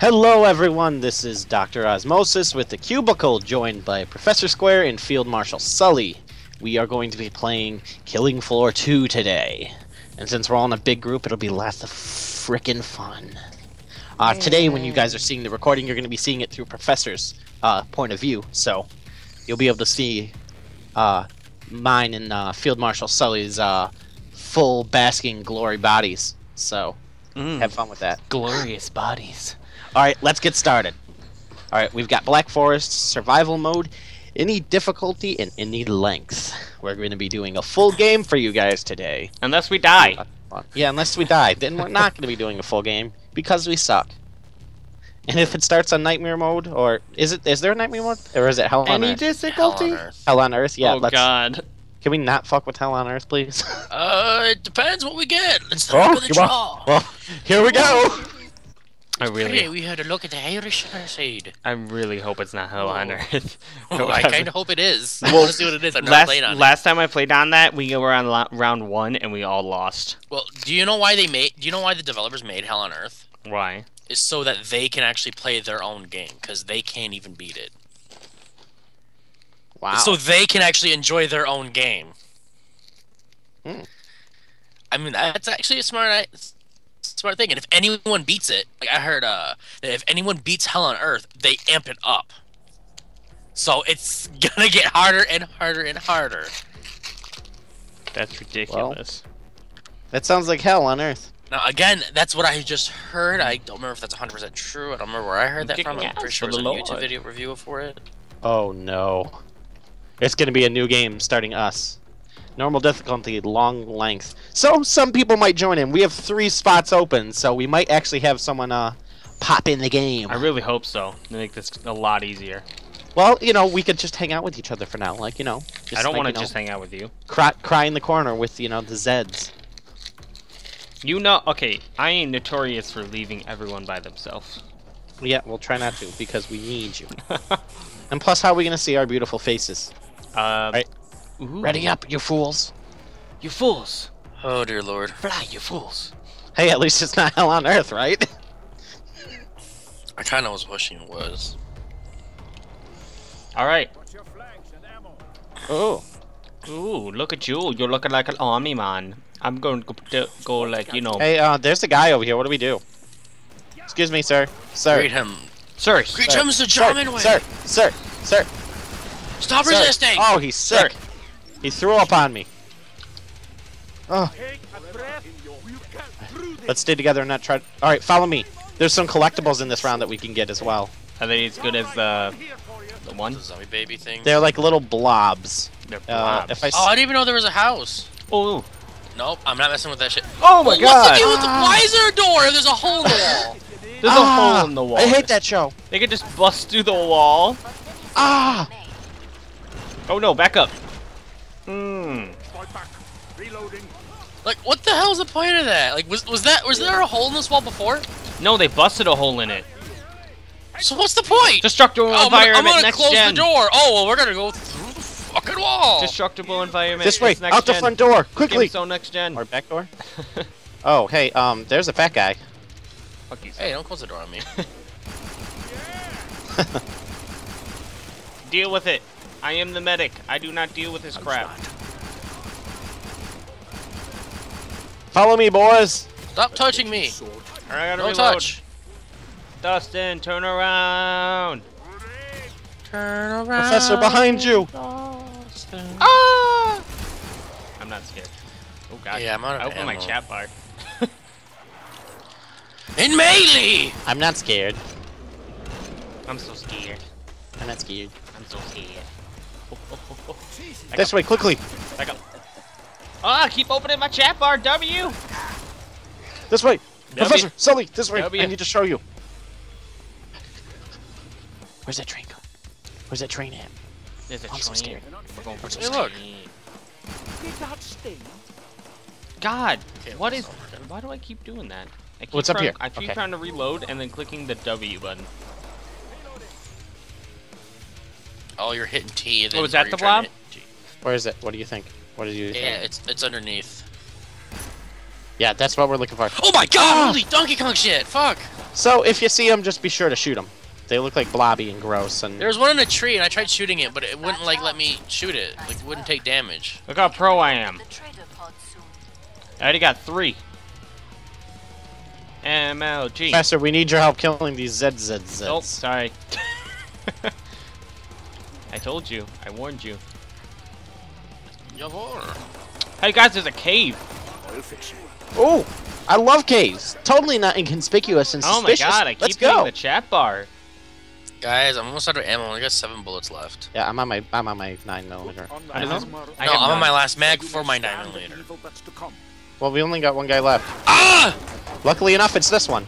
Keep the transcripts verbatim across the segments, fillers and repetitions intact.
Hello everyone, this is Doctor Osmosis with the Cubicle, joined by Professor Square and Field Marshal Sully. We are going to be playing Killing Floor two today. And since we're all in a big group, it'll be lots of frickin' fun. Uh, today, when you guys are seeing the recording, you're going to be seeing it through Professor's uh, point of view. So, you'll be able to see uh, mine and uh, Field Marshal Sully's uh, full basking glory bodies. So, mm. have fun with that. Glorious bodies. Alright, let's get started. Alright, we've got Black Forest, survival mode, any difficulty, and any length. We're going to be doing a full game for you guys today. Unless we die. Yeah, unless we die. Then we're not going to be doing a full game, because we suck. And if it starts on Nightmare mode, or is it? Is there a Nightmare mode? Or is it Hell on Earth? Any difficulty? Hell on Earth, yeah. Oh, let's, God. Can we not fuck with Hell on Earth, please? uh, it depends what we get. Let's oh, look at the draw. Well, here we go. I really. Hey, we had a look at the Irish Crusade. I really hope it's not Hell on Earth. No, I kind of hope it is. Well, let's see what it is. I've never last, played on last it. time I played on that, we were on round one and we all lost. Well, do you know why they made? Do you know why the developers made Hell on Earth? Why? It's so that they can actually play their own game because they can't even beat it. Wow. It's so they can actually enjoy their own game. Mm. I mean, that's actually a smart. Smart thing, and if anyone beats it, like I heard, uh, that if anyone beats Hell on Earth, they amp it up. So it's gonna get harder and harder and harder. That's ridiculous. Well, that sounds like Hell on Earth. Now again, that's what I just heard. I don't remember if that's one hundred percent true. I don't remember where I heard that from. I'm pretty sure it was a YouTube video review for it. Oh no, it's gonna be a new game starting us. Normal difficulty, long length. So some people might join in. We have three spots open, so we might actually have someone uh, pop in the game. I really hope so. They make this a lot easier. Well, you know, we could just hang out with each other for now. Like, you know. Just, I don't like, want to you know, just hang out with you. Cry, cry in the corner with, you know, the Zeds. You know, okay, I ain't notorious for leaving everyone by themselves. Yeah, we'll try not to, because we need you. And plus, how are we going to see our beautiful faces? Uh, right. Ooh. Ready up, you fools! You fools! Oh dear lord! Fly, you fools! Hey, at least it's not Hell on Earth, right? I kind of was wishing it was. All right. Oh. Ooh, look at you! You're looking like an army man. I'm going to go, go like you know. Hey, uh, there's a guy over here. What do we do? Excuse me, sir. Sir. Greet him. Sir. Greet sir. him the German sir. way. Sir. Sir. Sir. Stop sir. resisting! Oh, he's sick. Sir. He threw up on me. Oh. Let's stay together and not try. All right, follow me. There's some collectibles in this round that we can get as well. Are they as good as uh, the one? The zombie baby thing? They're like little blobs. They're blobs. Uh, if I oh, I didn't even know there was a house. Oh. Nope, I'm not messing with that shit. Oh my well, god. What's the deal with the why is there a door if there's a hole in the wall? There's ah, a hole in the wall. I hate that show. They could just bust through the wall. Ah. Oh no, back up. Hmm. Like, what the hell's the point of that? Like, was was that was there a hole in this wall before? No, they busted a hole in it. So what's the point? Destructible oh, environment. I'm gonna, I'm gonna close gen. the door. Oh well, we're gonna go through the fucking wall. Destructible environment. This way. Next out gen. the front door, quickly. So next gen. Or back door. Oh hey, um, there's a fat guy. Fuck you. Hey, don't close the door on me. Deal with it. I am the medic. I do not deal with this crap. Follow me, boys. Stop touching me. All right, I gotta reload. touch. Dustin, turn around. Turn around. Professor, behind you. Dustin. Ah! I'm not scared. Oh god. Yeah, I'm out of ammo. my chat bar. In melee. I'm not scared. I'm so scared. I'm not scared. I'm so scared. This way, quickly! Back up. Ah, oh, keep opening my chat bar, W! This way! W. Professor, Sully, this way! W. I need to show you. Where's that train going? Where's that train at? There's a I'm train. So scared. We're going for hey, look! God, what is... Why do I keep doing that? I keep What's trying, up here? I keep okay. trying to reload and then clicking the W button. Oh, you're hitting T. And then oh, is that the blob? Where is it? What do you think? What do you think? Yeah, it's it's underneath. Yeah, that's what we're looking for. Oh my god! Holy Donkey Kong shit! Fuck! So if you see them, just be sure to shoot them. They look like blobby and gross. And there was one in a tree, and I tried shooting it, but it wouldn't like let me shoot it. Like it wouldn't take damage. Look how pro I am. I already got three. M L G. Professor, we need your help killing these Z Z Zs. Oh, sorry. I told you. I warned you. Hey guys, there's a cave. Oh, I love caves. Totally not inconspicuous and suspicious. Oh my god, I keep hitting the chat bar. Guys, I'm almost out of ammo. I got seven bullets left. Yeah, I'm on my I'm on my nine millimeter. I know. No, I'm on my last mag for my nine millimeter. Well, we only got one guy left. Ah! Luckily enough, it's this one.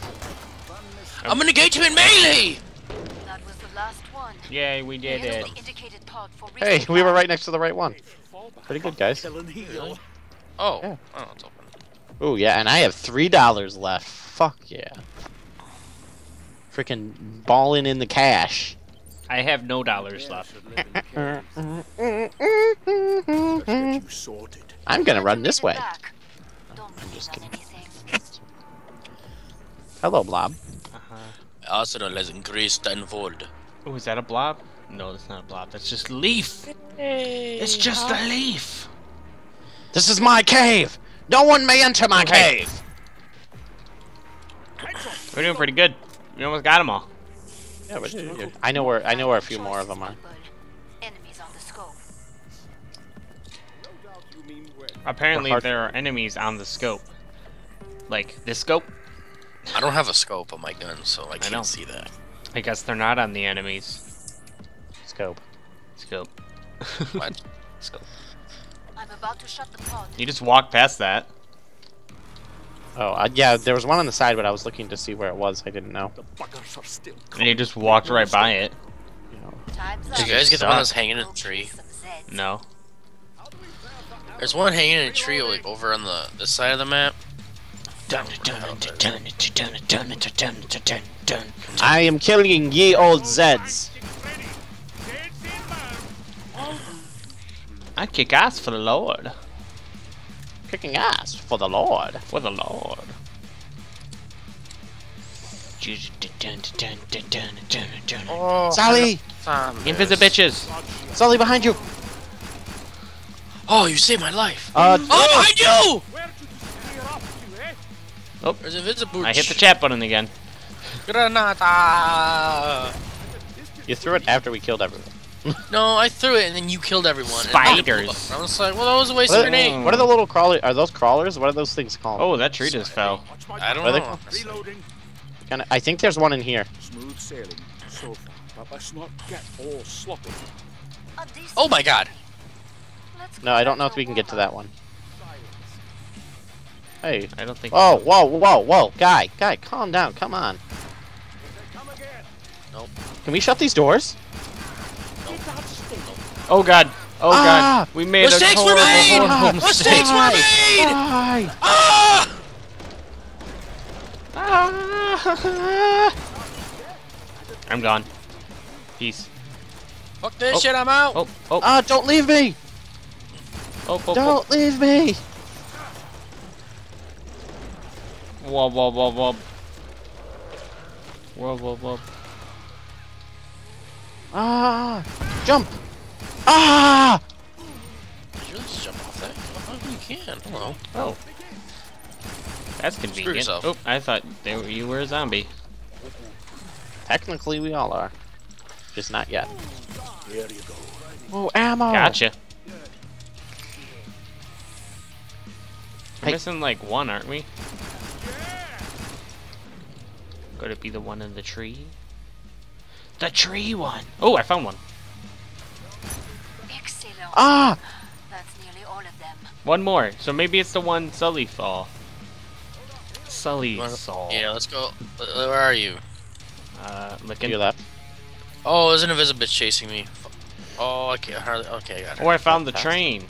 I'm gonna get you in melee. That was the last one. Yay, we did it. Hey, we were right next to the right one. Pretty good, guys. Really? Oh. Yeah. Oh, it's open. Oh yeah, and I have three dollars left. Fuck yeah. Freaking balling in the cash. I have no dollars left. I'm gonna run this way. I'm just kidding. Hello, blob. Uh-huh. Arsenal has increased tenfold. Oh, is that a blob? No, that's not a blob. That's just leaf. Hey, it's just huh? a leaf. This is my cave. No one may enter my okay. cave. We're doing pretty good. We almost got them all. Yeah, we're doing good. I know where. I know where a few more of them are. Enemies on the scope. Apparently, there are enemies on the scope. Like this scope. I don't have a scope on my gun, so I can't I see that. I guess they're not on the enemies. Scope. Scope. What? Scope. I'm about to shut the pod. You just walked past that. Oh, uh, yeah, there was one on the side, but I was looking to see where it was. I didn't know. And you just walked right by it. Did you guys get the one that's hanging in a tree? No. There's one hanging in a tree like over on the this side of the map. I am killing ye old Zeds. I kick ass for the Lord. Kicking ass for the Lord. For the Lord. Oh, Sully! Invisible bitches! Sully, behind you! Oh, you saved my life! Uh, oh, oh, behind you! Oh, there's invisible. I hit the chat button again. Granata! You threw it after we killed everyone. No, I threw it and then you killed everyone. Spiders. I was like, well, that was a waste of grenade. What are the little crawlers? Are those crawlers? What are those things called? Oh, that tree Sorry. just fell. I don't know. Reloading. Can I, I think there's one in here. Smooth sailing so far, but let's not get all sloppy. Oh my god. No, I don't know if we can get to that one. Hey, I don't think. Oh, whoa, whoa, whoa, guy, guy, calm down, come on. Nope. Can we shut these doors? Oh god! Oh ah, god! We made mistakes a horrible, were made! Horrible, horrible mistakes were made! Ah! Ah! Ah! I'm gone. Peace. Fuck this oh. shit! I'm out. Oh! Oh! Ah! Don't leave me! Oh! oh don't oh. leave me! Whoa! Whoa! Whoa! Whoa! Whoa! Whoa! Whoa! Ah! Jump! Ah! Did you just jump off that? Oh, you can. Hello. Oh. That's convenient. Oh, I thought they were, you were a zombie. Technically, we all are. Just not yet. There you go. Oh, ammo! Gotcha. We're hey. missing like one, aren't we? Could it be the one in the tree? The tree one! Oh, I found one. Ah! That's nearly all of them. One more. So maybe it's the one Sully saw. Sully saw. Yeah, let's go. Where are you? Uh, looking. That. Oh, there's an invisible bitch chasing me. Oh, I can't hardly. Okay, I got it. Or I found the train.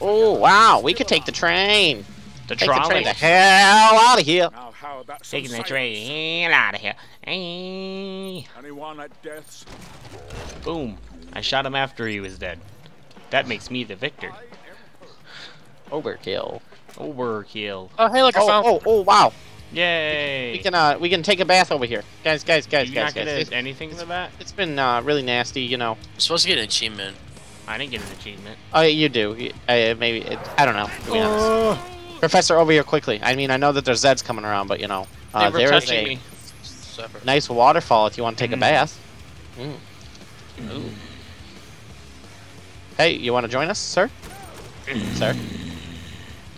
Oh, wow. We could take the train. The take trolley. the train the hell out of here. Now, how about Taking the train out of here. Hey. Anyone at death's? Boom. I shot him after he was dead. That makes me the victor. Overkill. Overkill. Oh, hey, look, I found. Oh, oh, wow. Yay! We can uh, we can take a bath over here, guys, guys, guys, You're guys, guys. It's, anything it's, for that? It's been uh, really nasty, you know. You're supposed to get an achievement. I didn't get an achievement. Oh, you do. I, maybe it, I don't know. To be oh. honest, Professor, over here quickly. I mean, I know that there's Zeds coming around, but you know, uh, there is a me. nice waterfall if you want to take mm. a bath. Mm. Mm. Hey, you want to join us, sir? Sir.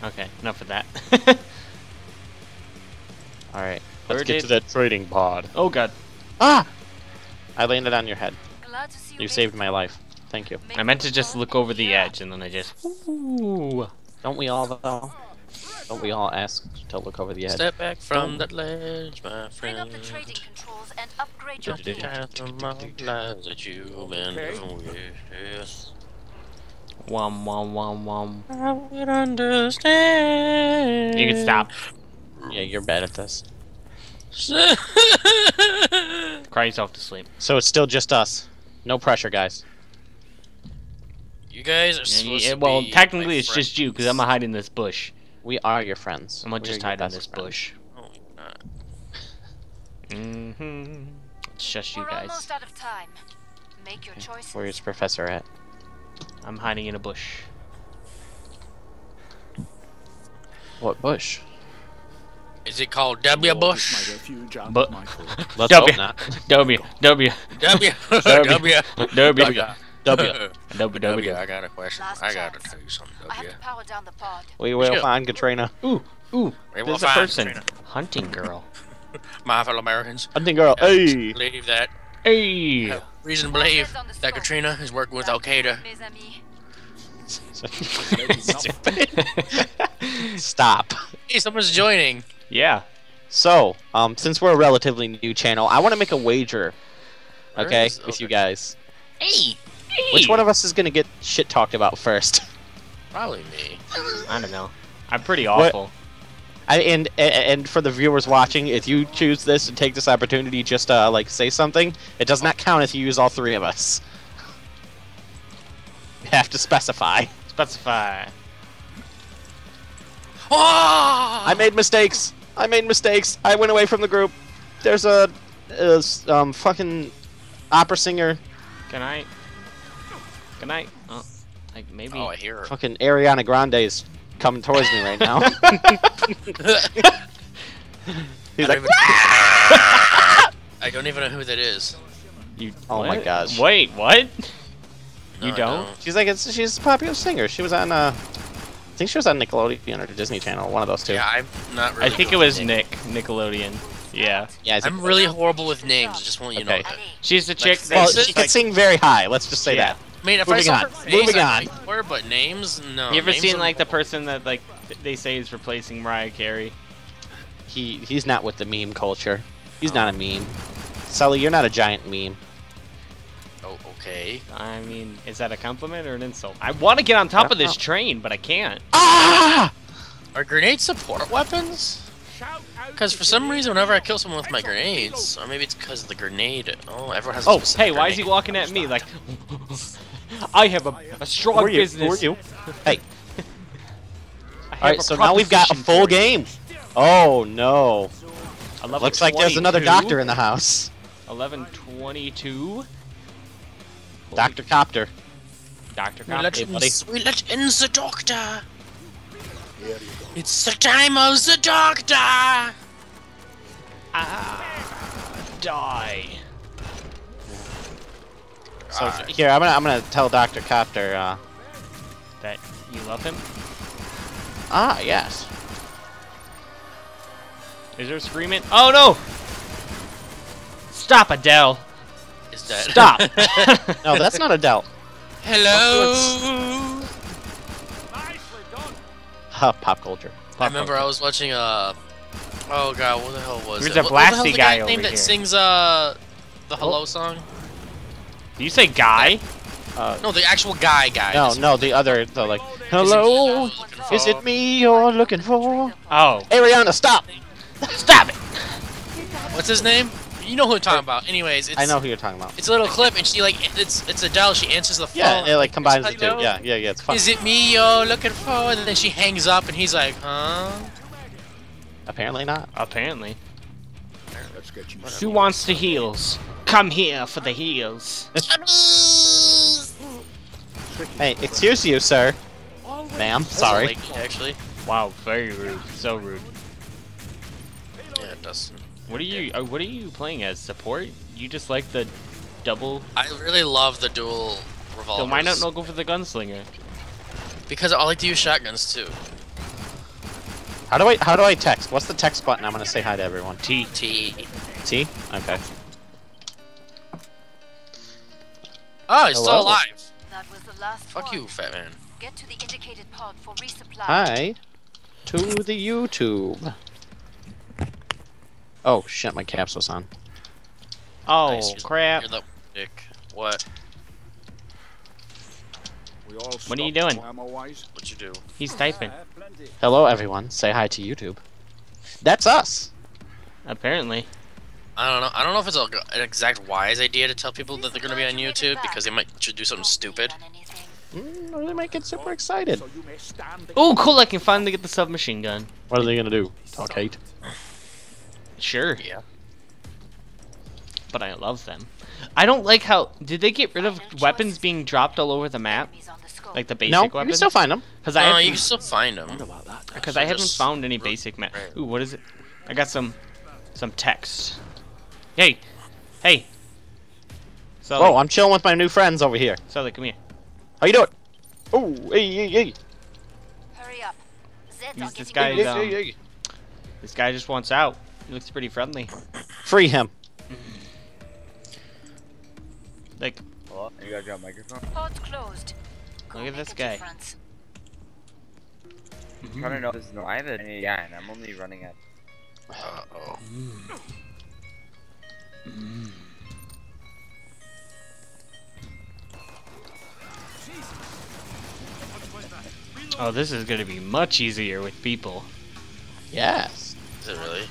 Okay, enough of that. Alright, let's get to that trading pod. Oh god. Ah! I landed on your head. You saved my life. Thank you. I meant to just look over the edge and then I just... Ooh. Don't we all, though? Don't we all ask to look over the edge? Step back from that ledge, my friend. Bring up the trading controls and upgrade your gear. Wom wom wom wom. I would understand. You can stop. Yeah, you're bad at this. Cry yourself to sleep. So it's still just us. No pressure, guys. You guys are supposed yeah, to well, be Well, technically it's friends. just you, because I'm gonna hide in this bush. We are your friends. I'm gonna just hide in this friend. bush. Oh, you're not. Mm-hmm. It's just you guys. We're almost out of time. Make your choices. Where's Professor at? I'm hiding in a bush. What bush? Is it called W Bush? But let's W. W. W. W. W. W. W. W. W. I got a question. I gotta tell you something. I have to power down the pod. We will find Katrina. Ooh, ooh. There's a person. Hunting girl. My fellow Americans. Hunting girl. Hey. Leave that. Hey. Reason to believe that Katrina is working with Al Qaeda. Stop. Hey, someone's joining. Yeah. So, um, since we're a relatively new channel, I want to make a wager. Okay, with okay. you guys. Hey. hey. Which one of us is gonna get shit talked about first? Probably me. I don't know. I'm pretty awful. What? I, and and for the viewers watching, if you choose this and take this opportunity, just uh, like say something. It does not count if you use all three of us. You have to specify. Specify. Oh! I made mistakes. I made mistakes. I went away from the group. There's a, a um fucking opera singer. Good night. Good night. Oh, like maybe. Oh, I hear her. Fucking Ariana Grande is coming towards me right now. He's I like, even... I don't even know who that is. You? Oh what? my gosh! Wait, what? No, you don't? don't? She's like, it's she's a popular singer. She was on, uh, I think she was on Nickelodeon or Disney Channel, one of those two. Yeah, I'm not. Really I think it was Nick Nickelodeon. Yeah. Yeah. I'm really horrible with names. Just want you okay. know. That. She's the chick. Like, well, she like... can sing very high. Let's just say yeah. that. I mean, if Moving I on. Face, Moving on. Where, but names? No. You ever names seen like the person that like they say is replacing Mariah Carey? He he's not with the meme culture. He's oh. not a meme. Sully, you're not a giant meme. Oh, okay. I mean, is that a compliment or an insult? I want to get on top of this know. train, but I can't. Ah! Are grenades support weapons? Because for some reason, whenever I kill someone with my grenades, or maybe it's because of the grenade. Oh, everyone has. A oh, hey, why grenade. is he walking at me like? I have a, a strong Who business. You? Who are you? Hey. All right, so now we've got a full game. Oh no! Looks like there's another doctor in the house. eleven twenty-two. Doctor Copter. Doctor Copter. Let in, hey, we let in the doctor. It's the time of the doctor. Ah, die. So right. here, I'm gonna I'm gonna tell Doctor Copter uh, that you love him. Ah, yes. Is there screaming? Oh no! Stop, Adele. Is that Stop. No, that's not Adele. Hello. Huh, pop culture. Pop I remember culture. I was watching uh oh god, what the hell was There's it? There's a what, blasty the guy, guy over here. that sings uh the hello oh. song. Did you say guy? Uh, no, the actual guy guy. No, no, the other, the like, hello, is it me you're looking for? Oh. Ariana, stop! Stop it! What's his name? You know who I'm talking about. Anyways, it's... I know who you're talking about. It's a little clip, and she, like, it's it's Adele, she answers the phone. Yeah, it, like, combines the two. Yeah, yeah, yeah, it's fun. Is it me you're looking for? And then she hangs up, and he's like, huh? Apparently not. Apparently. Let's get you. Who wants the heals? Come here for the heals. Hey, excuse you, sir. Ma'am, sorry. Actually. Wow, very rude. So rude. Yeah, it does. What are you? What are you playing as? Support? You just like the double? I really love the dual revolvers. So why not go for the gunslinger? Because I like to use shotguns too. How do I? How do I text? What's the text button? I'm gonna say hi to everyone. T. T. T. Okay. Oh, he's still alive. That was the last Fuck one. you, fat man. Get to the indicated pod for resupply. Hi to the YouTube. Oh shit, my caps was on. Oh nice, you're crap! You're the dick. What? We all what are you doing? What you do? He's typing. Hello everyone. Say hi to YouTube. That's us. Apparently. I don't know. I don't know if it's a, an exact wise idea to tell people that they're going to be on YouTube because they might do something stupid. Mm, or they might get super excited. Oh, cool! I can finally get the submachine gun. What are they going to do? Talk hate? Sure. Yeah. But I love them. I don't like how... Did they get rid of weapons being dropped all over the map? Like the basic no, weapons? No, you can still find them. No, I you can still find them. Because I haven't found any basic map. Ooh, what is it? I got some, some text. Hey! Hey! Sully. Whoa, I'm chilling with my new friends over here. Sully, come here. How you doing? Oh, hey, hey, hey! Hurry up. He's, this guy is, um, hey, hey, hey. This guy just wants out. He looks pretty friendly. Free him. Like, oh, you guys got microphone? Pod's closed. Look at this guy. Mm-hmm. I don't know. This, no, I have a guy, and I'm only running at. Uh oh. Mm. Mm. Oh, this is gonna be much easier with people. Yes. Is it really?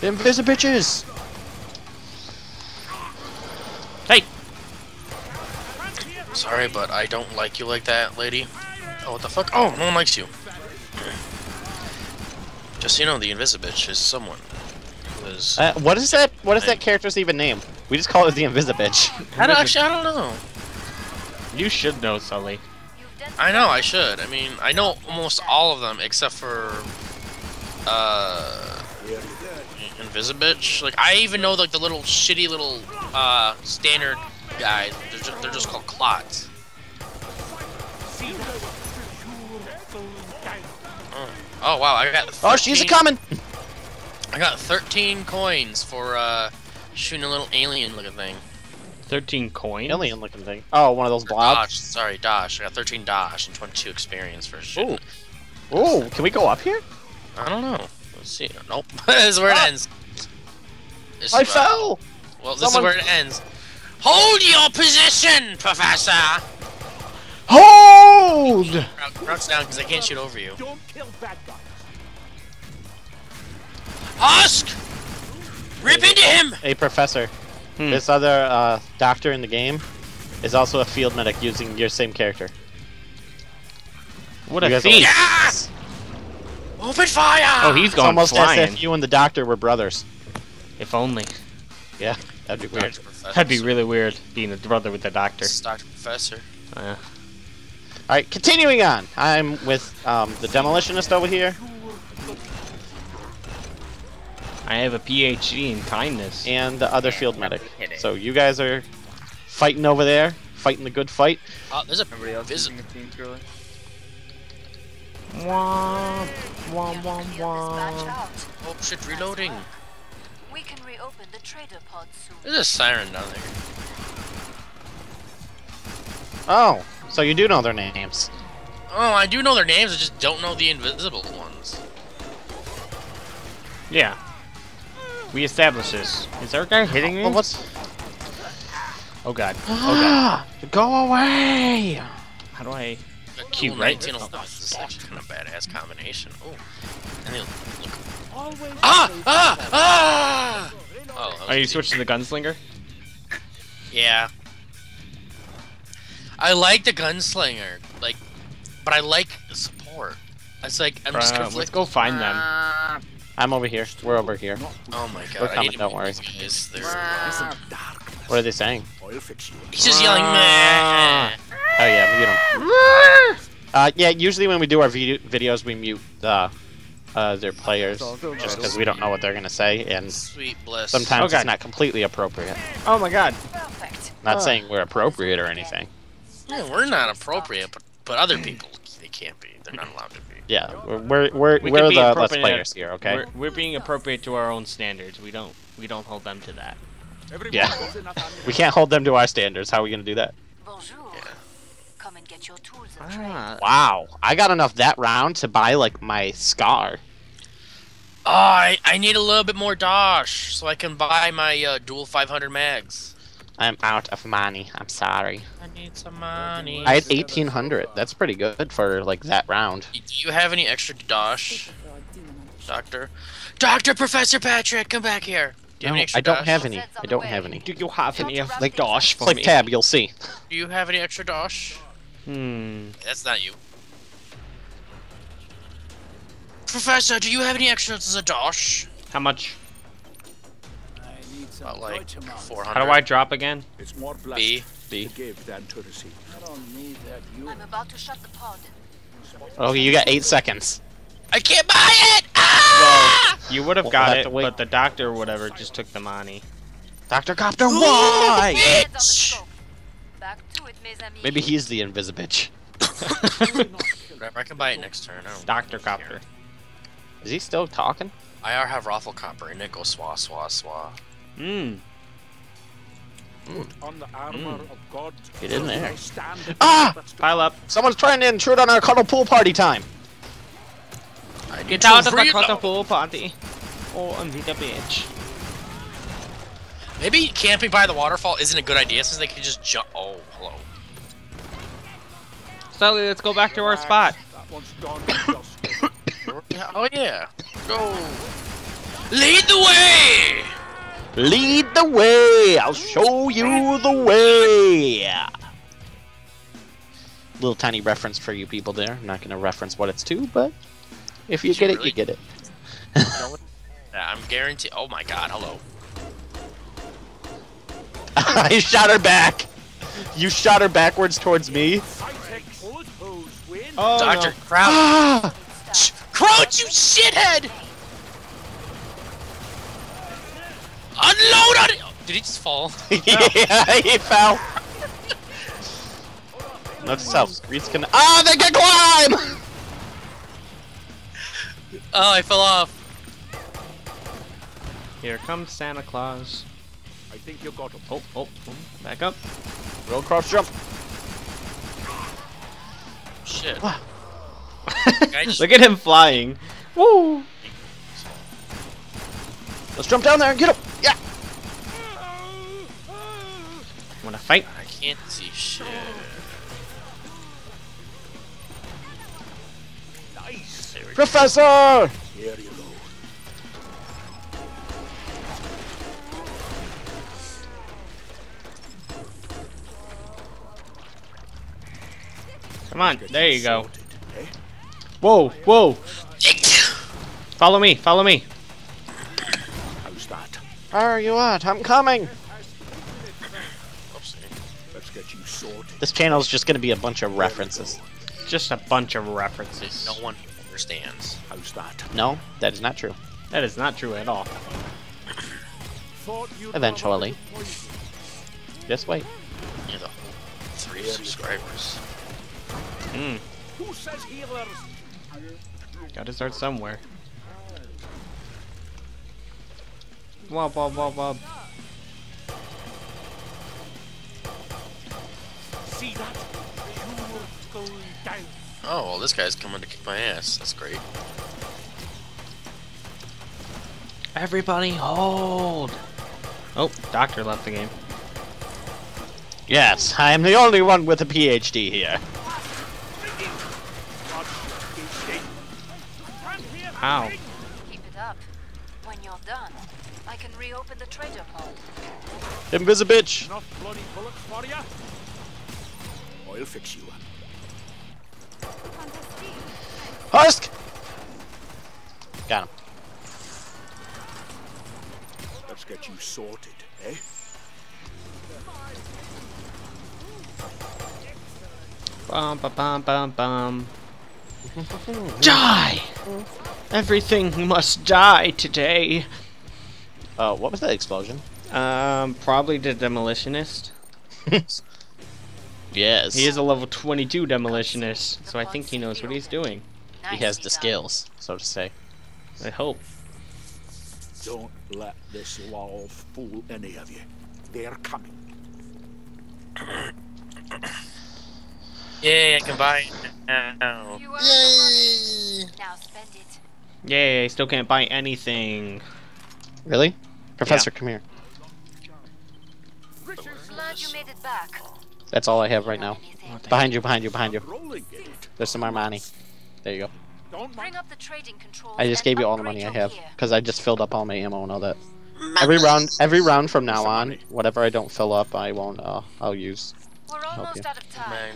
Them busy bitches. Hey. Sorry, but I don't like you like that, lady. Oh, what the fuck? Oh, no one likes you. Just so you know, the Invisibitch is someone. Is uh, what is that? What is that character's even name? We just call it the Invisibitch. I don't actually. I don't know. You should know, Sully. I know. I should. I mean, I know almost all of them except for uh, Invisibitch. Like I even know like the little shitty little uh standard guys. They're just, they're just called clots. Oh, oh wow! I got. thirteen. Oh, she's a coming. I got thirteen coins for uh, shooting a little alien-looking thing. thirteen coins? Alien-looking thing. Oh, one of those blobs? Dosh, sorry, Dosh. I got thirteen Dosh and twenty-two experience for shooting. Ooh. Ooh, can we go up here? I don't know. Let's see. Nope. This is where ah. it ends. This I fell! It... Well, this Someone... is where it ends. Hold your position, Professor! Hold! Crouch down, because I can't shoot over you. Don't kill bad guys. Ask! Rip into him! Hey, Professor. Hmm. This other uh, doctor in the game is also a field medic using your same character. What you a thief! Yes! Open fire! Oh, he's going almost flying. As if you and the doctor were brothers. If only. Yeah, that'd be weird. That'd be really weird, being a brother with the doctor. It's Doctor Professor. Oh, yeah. Alright, continuing on. I'm with um, the demolitionist over here. I have a P H D in kindness. And the other field medic. So you guys are fighting over there, fighting the good fight. Oh, there's a visit. Wah, wah, wah, wah. Oh shit, reloading. We can reopen the trader pod soon. There's a siren down there. Oh, so you do know their names. Oh, I do know their names, I just don't know the invisible ones. Yeah. We established this. Is there a guy hitting me? Oh, what's... oh god. Oh god. Go away! How do I... Q, right? nineteen oh, this is actually kind of badass combination. Oh. And they look... Ah! Ah! Ah! Oh, are you switching to the gunslinger? Yeah. I like the gunslinger. Like... But I like the support. It's like I'm uh, just conflicted. Let's go find them. Uh, I'm over here. We're over here. Oh my god! We're coming. Don't worry. Uh, what are they saying? He's just yelling. Uh, oh yeah, mute him. Uh, yeah. Usually when we do our video videos, we mute uh, uh, their players just because we don't know what they're gonna say, and Sweet bliss. sometimes okay. it's not completely appropriate. Oh my god! Perfect. Not uh. saying we're appropriate or anything. Yeah, we're not appropriate, but but other people they can't be. They're not allowed to be. Yeah, we're we're we we're the let's players here, okay? We're, we're being appropriate to our own standards. We don't we don't hold them to that. Yeah, we can't hold them to our standards. How are we gonna do that? Bonjour. Yeah. Come and get your tools and ah. Wow, I got enough that round to buy like my scar. Oh, I I need a little bit more dosh so I can buy my uh, dual five hundred mags. I'm out of money. I'm sorry. I need some money. I had eighteen hundred. That's pretty good for like that round. Do you have any extra dosh, Doctor? Doctor Professor Patrick, come back here. Do you no, have any extra I don't dosh? have any. I don't have any. Do you have any of like dosh for Click me? Click tab, you'll see. Do you have any extra dosh? Hmm. That's not you. Professor, do you have any extra dosh? How much? About like four hundred. How do I drop again? It's more B. B. To give than to receive. I don't need that. I'm about to shut the pod. Oh, you got eight seconds. I can't buy it! Ah! Well, you would have well, got it, but the doctor or whatever just took the money. Doctor Copter, why? Bitch! Maybe he's the Invisibitch. I can buy it next turn. Doctor Copter. Is he still talking? I have Raffle Copper, Nickel, Swa, Swa, Swa. Mmm. Mm. On the armor mm. of God. Get in there. Ah! Pile up. Someone's trying to intrude on our cuddle pool party time. Get out of the cuddle pool party. Oh, I'm the bitch. Maybe camping by the waterfall isn't a good idea since they can just jump. Oh, hello. Sully, let's go back to our spot. Oh, yeah. Go. Lead the way! Lead the way! I'll show you the way! Little tiny reference for you people there. I'm not gonna reference what it's to, but if you Did get you it, really? you get it. I'm guaranteed. Oh my god, hello. I shot her back! You shot her backwards towards me? Oh, Doctor no. Crouch! Crouch, you shithead! Unload on it! Did he just fall? He yeah, he fell. Notice how screens can. Ah, oh, they can climb! Oh, I fell off. Here comes Santa Claus. I think you'll go to. Oh, oh, oh, back up. Roll cross jump. Shit. Wow. Look at him flying. Woo! Let's jump down there and get him! Yeah! Wanna fight? I can't see shit. Nice! Professor! Here you go. Come on, there you go. Whoa, whoa! Follow me, follow me. Where are you at? I'm coming! Let's get you sorted. This channel's just gonna be a bunch of references. Just a bunch of references. No one understands. How's that? No, that is not true. That is not true at all. Eventually. Just wait. You're the three subscribers. Hmm. Who says healers? Gotta start somewhere. Womp, womp, womp, womp. See that? You're going down. Oh, well, this guy's coming to kick my ass. That's great. Everybody hold! Oh, Doctor left the game. Yes, I am the only one with a PhD here. Ow. Keep it up. When you're done, I can reopen the trader pod. Invisibitch! Not bloody bullets for ya. I'll fix you up. Husk! Got him. Let's get you sorted, eh? Bum, ba, bum, bum, bum. Die! Everything must die today. Oh, uh, what was that explosion? Um, probably the demolitionist. Yes. He is a level twenty-two demolitionist, so I think he knows what he's doing. He has the skills, so to say. I hope. Don't let this wall fool any of you. They're coming. Yay, I can buy it now. Yay! Now spend it. Yay, I still can't buy anything. Really? Professor, yeah. Come here. Glad you made it back. That's all I have right now. Oh, behind you, behind you, behind you. There's some Armani. There you go. Don't bring up the trading controls. I just gave you all the money I have because I just filled up all my ammo and all that. Every round, every round from now on, whatever I don't fill up, I won't. Uh, I'll use. We're almost out of time.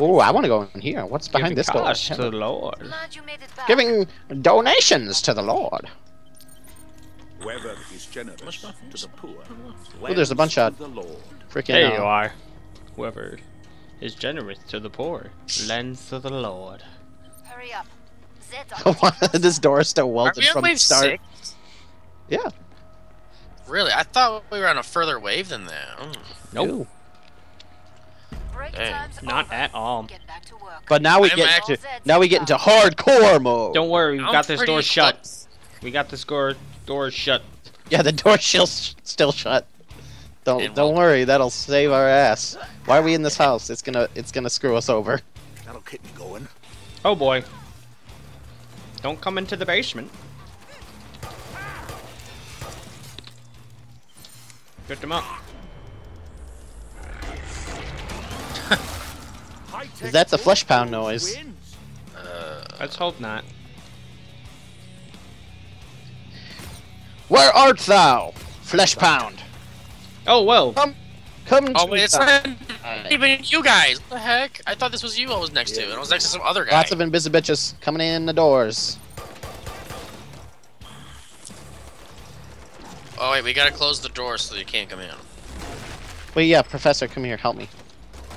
Oh, I want to go in here. What's behind this door? Giving to the Lord. Giving donations to the Lord. Whoever is generous to the poor. Oh, there's a bunch of freaking. There you are. Whoever is generous to the poor lends to the Lord. Hurry up. This door is still welded from the start. Six? Yeah. Really? I thought we were on a further wave than that. Mm. Nope. Ew. Dang. Not over. At all. But now we I'm get to, now we get into hardcore mode. Don't worry, we got this door shut. Close. We got this door door shut. Yeah, the door still still shut. Don't it don't worry, that'll save our ass. Why are we in this house? It's gonna it's gonna screw us over. That'll keep me going. Oh boy! Don't come into the basement. Get them up. Is that the flesh pound noise? Uh, Let's hope not. Where art thou, flesh pound? Oh well. Come, come oh, to wait, it's not even you guys. What the heck? I thought this was you I was next yeah. to, and I was next to some other guy. Lots of invisible bitches coming in the doors. Oh wait, we gotta close the door so you can't come in. Wait, yeah, Professor, come here, help me.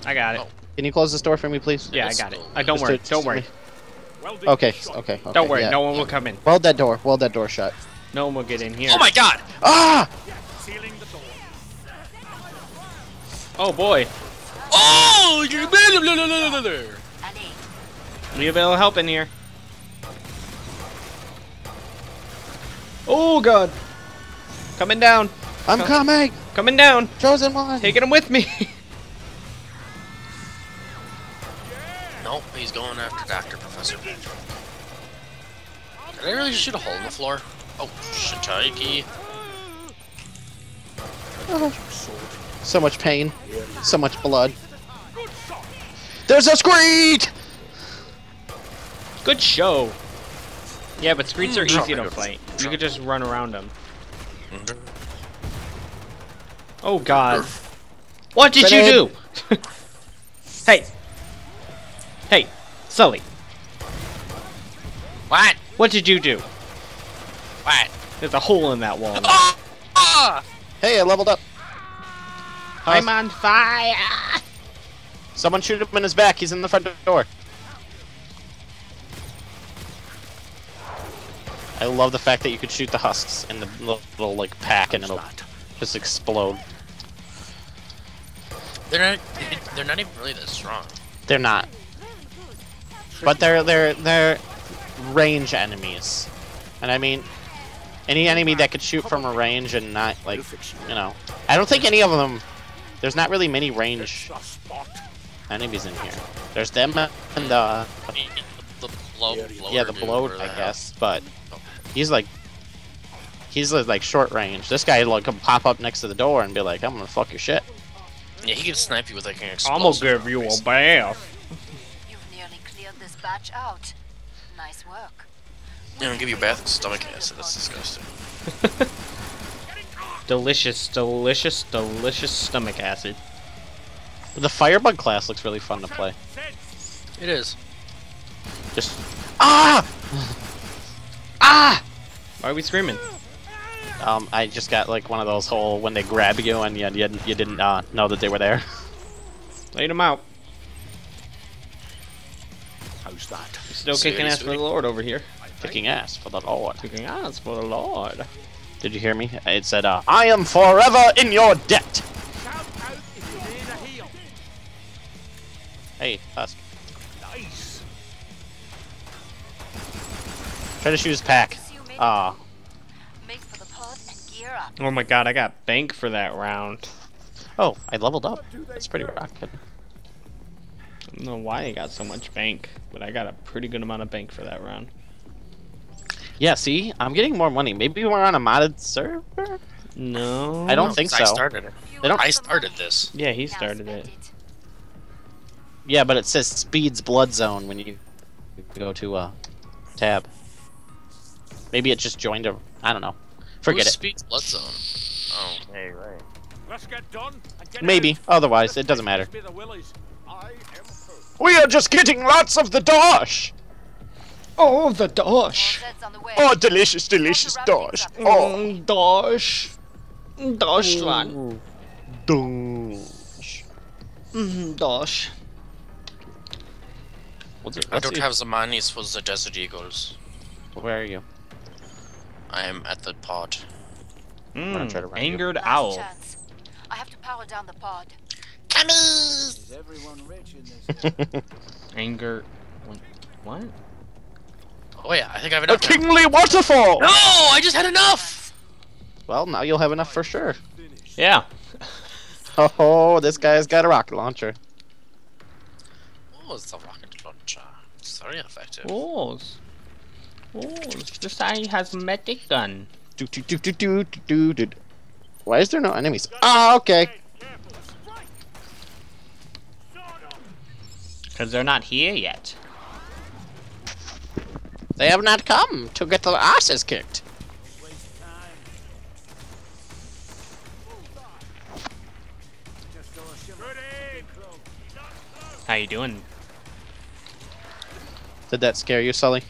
I got it. Oh. Can you close this door for me, please? Yeah, I got it. Uh, don't worry. Don't worry. Okay, okay. okay don't worry. Yeah. No one will come in. Weld that door. Weld that door shut. No one will get in here. Oh my God! Ah! Sealing the door. Oh boy. Oh! Need a bit of help in here. Oh God! Coming down. I'm Com coming. Coming down. Chosen one. Taking him with me. Nope, he's going after Doctor Professor. Did I really just shoot a hole in the floor? Oh, shitaiki. Oh. So much pain. So much blood. There's a screed! Good show. Yeah, but screeds are easy to fight. You could just run around them. Oh, God. What did you do? Hey. Hey, Sully. What? What did you do? What? There's a hole in that wall. Oh! Oh! Hey, I leveled up. How's... I'm on fire. Someone shoot him in his back. He's in the front door. I love the fact that you could shoot the husks in the little like pack and it'll just explode. They're not. They're not even really that strong. They're not. But they're they're they're range enemies, and I mean, any enemy that could shoot from a range and not like, you know, I don't think any of them. There's not really many range enemies in here. There's them and the, the blow, yeah, the blow, I guess. But he's like, he's like short range. This guy like can pop up next to the door and be like, I'm gonna fuck your shit. Yeah, he can snipe you with like an explosive. I'm gonna give you a bath. Batch out. Nice work. Yeah, I'll give you a bath and stomach acid. That's disgusting. Delicious, delicious, delicious stomach acid. The firebug class looks really fun to play. It is. Just ah! Ah! Why are we screaming? Um, I just got like one of those whole when they grab you and you, you, you didn't uh, know that they were there. Laid them out. How's that? Still Seriously? Kicking ass for the Lord over here. Kicking ass for the Lord. Kicking ass for the Lord. Did you hear me? It said, uh, I am forever in your debt. Shout out if you need a heal. Hey, Tusk. Nice. Try to shoot pack. Ah. Oh my god, I got bank for that round. Oh, I leveled up. That's pretty rocket. I don't know why I got so much bank, but I got a pretty good amount of bank for that round. Yeah, see? I'm getting more money. Maybe we're on a modded server? No. I don't no, think so. I started it. They don't... I started this. Yeah, he started it. Yeah, but it says speeds blood zone when you go to uh, tab. Maybe it just joined a... I don't know. Forget Who's it. Speeds blood zone. Oh, hey, right. Let's get done and get Maybe. Out. Otherwise, it doesn't matter. We are just getting lots of the dosh! Oh, the dosh! Oh, delicious, delicious dosh! Oh, dosh! Dosh one! Dosh! Mmm, dosh! I don't have the money for the Desert Eagles. Where are you? I am at the pod. Mm, try to angered you. Owl. I have to power down the pod. Is everyone rich in this? Anger. What? Oh yeah, I think I have enough. A now. Kingly waterfall! No, I just had enough! Well, now you'll have enough for sure. Yeah. Oh, this guy's got a rocket launcher. Oh, it's a rocket launcher. It's very effective. Oh, oh this guy has a medic gun. Do, do, do, do, do, do, do. Why is there no enemies? Ah, oh, okay. Because they're not here yet. They have not come to get their asses kicked. How you doing? Did that scare you, Sully?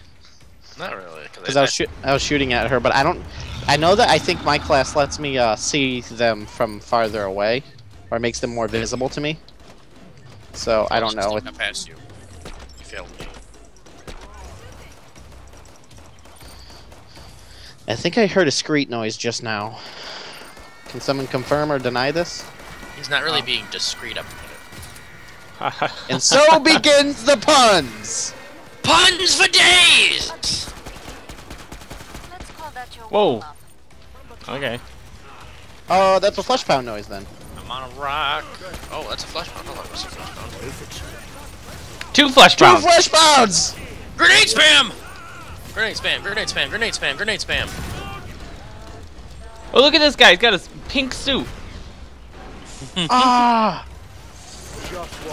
Not really. Because I was shoo I was shooting at her, but I don't. I know that I think my class lets me uh, see them from farther away, or makes them more visible to me. So I don't know. I passed you. You failed me. I think I heard a discreet noise just now. Can someone confirm or deny this? He's not really oh. being discreet up there. And so begins the puns. Puns for days. Let's call that your Whoa. Okay. Oh, uh, that's a flesh pound noise then. I'm on a rock. Oh, that's a flesh pound. Hold on, what's a flesh pound? Two flesh pounds. Two flesh pounds. Grenade spam. Grenade spam, grenade spam, grenade spam, grenade spam. Oh, look at this guy. He's got a pink suit. Ah!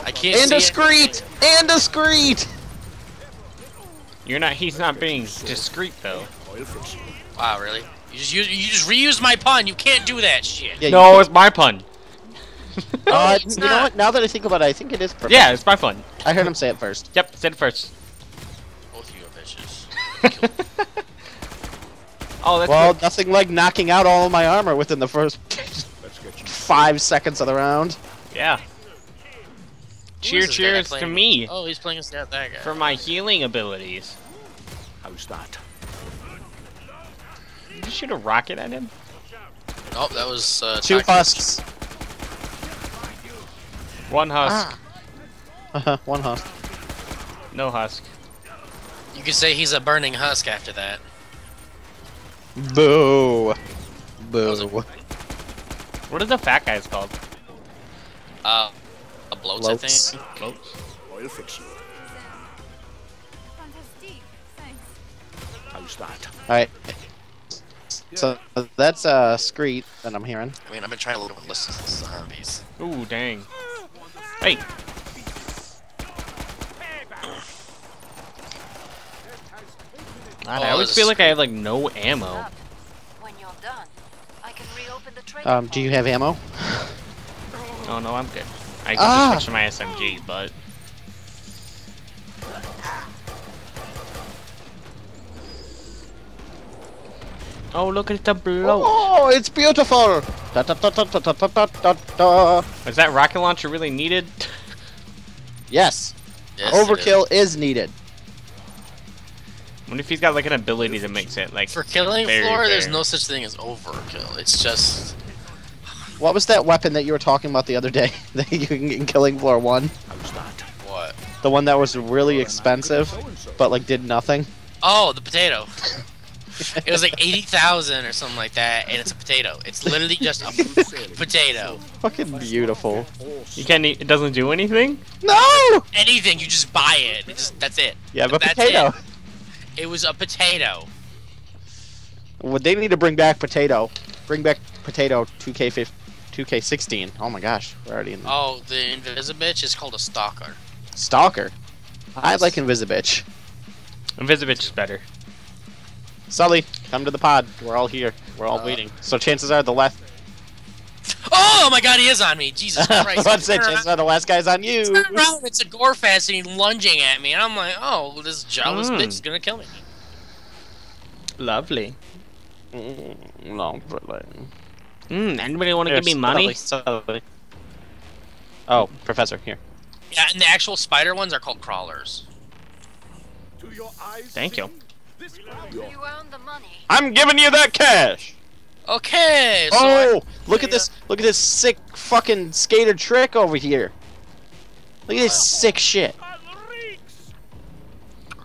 I can't and see discreet! It. And discreet! You're not, he's not being discreet, though. Wow, really? You just, use, you just reused my pun. You can't do that shit. Yeah, no, it's my pun. uh, it's you not. know what? Now that I think about it, I think it is perfect. Yeah, it's my pun. I heard him say it first. Yep, said it first. Oh, that's well, good. Nothing like knocking out all of my armor within the first five seconds of the round. Yeah. Cheer, cheers to me. Oh, he's playing us that guy. For my healing abilities. How's that? Did you shoot a rocket at him? Oh, that was uh, two husks. One husk. Ah. One husk. No husk. You could say he's a burning husk after that. Boo. Boo. What are the fat guys called? Uh, a bloats, I think. Bloats. Oil fiction. How's that? Alright. So, that's, uh, screet that I'm hearing. I mean, I've been trying to look listen to zombies. Ooh, dang. Hey! God, oh, I always feel like I have like no ammo. When you're done, I can reopen the train um, do you have ammo? Oh no, I'm good. I can ah. just switch my S M G, but Oh, look at the blow! Oh, it's beautiful! Da, da, da, da, da, da, da, da. Is that rocket launcher really needed? Yes. Yes. Overkill is. is needed. I wonder if he's got like an ability that makes it like for Killing Floor. Very... There's no such thing as overkill. It's just. What was that weapon that you were talking about the other day that you can get in Killing Floor one? What? The one that was really expensive, but like did nothing. Oh, the potato. It was like eighty thousand or something like that, and it's a potato. It's literally just a potato. Fucking beautiful. You can't eat, it doesn't do anything? No! Anything, you just buy it. it just, that's it. Yeah, but that's potato. It. it was a potato. Well, they need to bring back potato. Bring back potato two K sixteen. Oh my gosh, we're already in there. Oh, the Invisibitch is called a stalker. Stalker? I like Invisibitch. Invisibitch is better. Sully, come to the pod. We're all here. We're all uh, waiting. So chances are the last... Oh my god, he is on me. Jesus Christ. What's that? Chances are the last guy's on you. It's not wrong. It's a gore fest and he's lunging at me. And I'm like, oh, well, this jealous mm. bitch is going to kill me. Lovely. Mm, lovely. Mm, anybody want to give me money? Sully, Sully. Oh, Professor, here. Yeah, and the actual spider ones are called crawlers. Do your eyes Thank you. You own the money. I'm giving you that cash. Okay. So oh, I, look at this! Look at this sick fucking skater trick over here. Look at this oh. sick shit.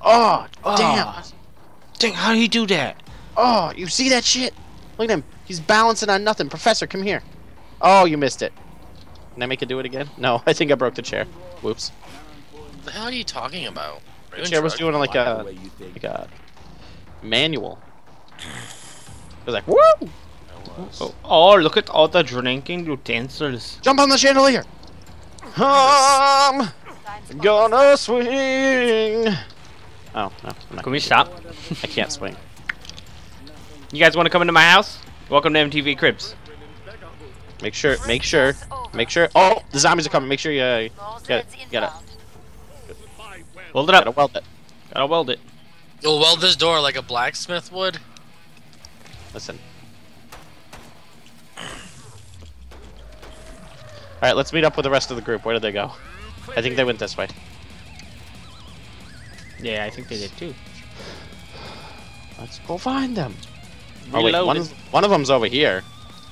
Oh, oh damn! Dang, how do you do that? Oh, you see that shit? Look at him. He's balancing on nothing. Professor, come here. Oh, you missed it. Can I make it do it again? No, I think I broke the chair. Whoops. What the hell are you talking about? The chair was doing like a like a. manual. It was like, woo! Was. Oh, oh, look at all the drinking utensils. Jump on the chandelier! I'm gonna swing! Oh, no. Can we stop? I can't swing. You guys want to come into my house? Welcome to M T V Cribs. Make sure, make sure, make sure. Oh, the zombies are coming. Make sure you uh, get it. Get it. Weld it up. Gotta weld it. Gotta weld it. You'll weld this door like a blacksmith would? Listen. Alright, let's meet up with the rest of the group. Where did they go? I think they went this way. Yeah, I think they did too. Let's go find them. Oh wait, one, one of them's over here.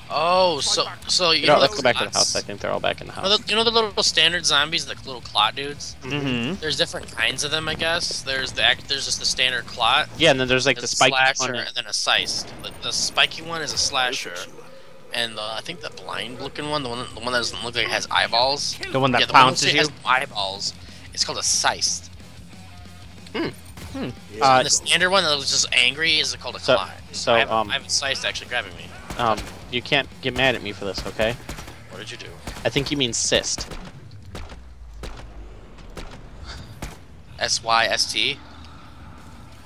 Oh, so... so you, you know, know let's go back to the house. I think they're all back in the house. You know the little standard zombies, the little clot dudes? Mm-hmm. There's different kinds of them, I guess. There's the there's just the standard clot. Yeah, and then there's like there's the spiky slasher one. And then a scythe. The, the spiky one is a slasher. And the, I think the blind-looking one, the one the one that doesn't look like it has eyeballs. The one that yeah, the pounces one that has you? Eyeballs. It's called a scythe. Hmm. Hmm. Uh, the standard one that was just angry is called a so, clot. So, I have, um, I have a scythe actually grabbing me. Um, you can't get mad at me for this, okay? What did you do? I think you mean cyst. S Y S T?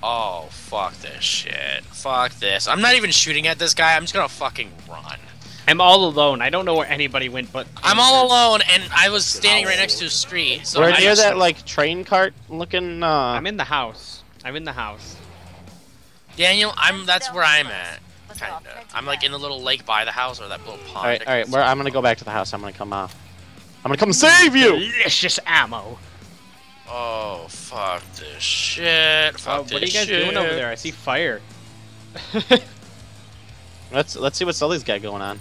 Oh, fuck this shit. Fuck this. I'm not even shooting at this guy. I'm just gonna fucking run. I'm all alone. I don't know where anybody went, but... I'm all alone, and I was standing right next to a street. So we're near that, like, train cart looking, uh... I'm in the house. I'm in the house. Daniel, I'm... that's where I'm at. Kinda. I'm like in the little lake by the house or that little pond. Alright, alright, well, I'm gonna go back to the house. I'm gonna come, uh, I'm gonna come save you! Delicious ammo! Oh, fuck this shit. Fuck oh, this shit. What are you guys shit. doing over there? I see fire. let's let's see what Sully's got going on.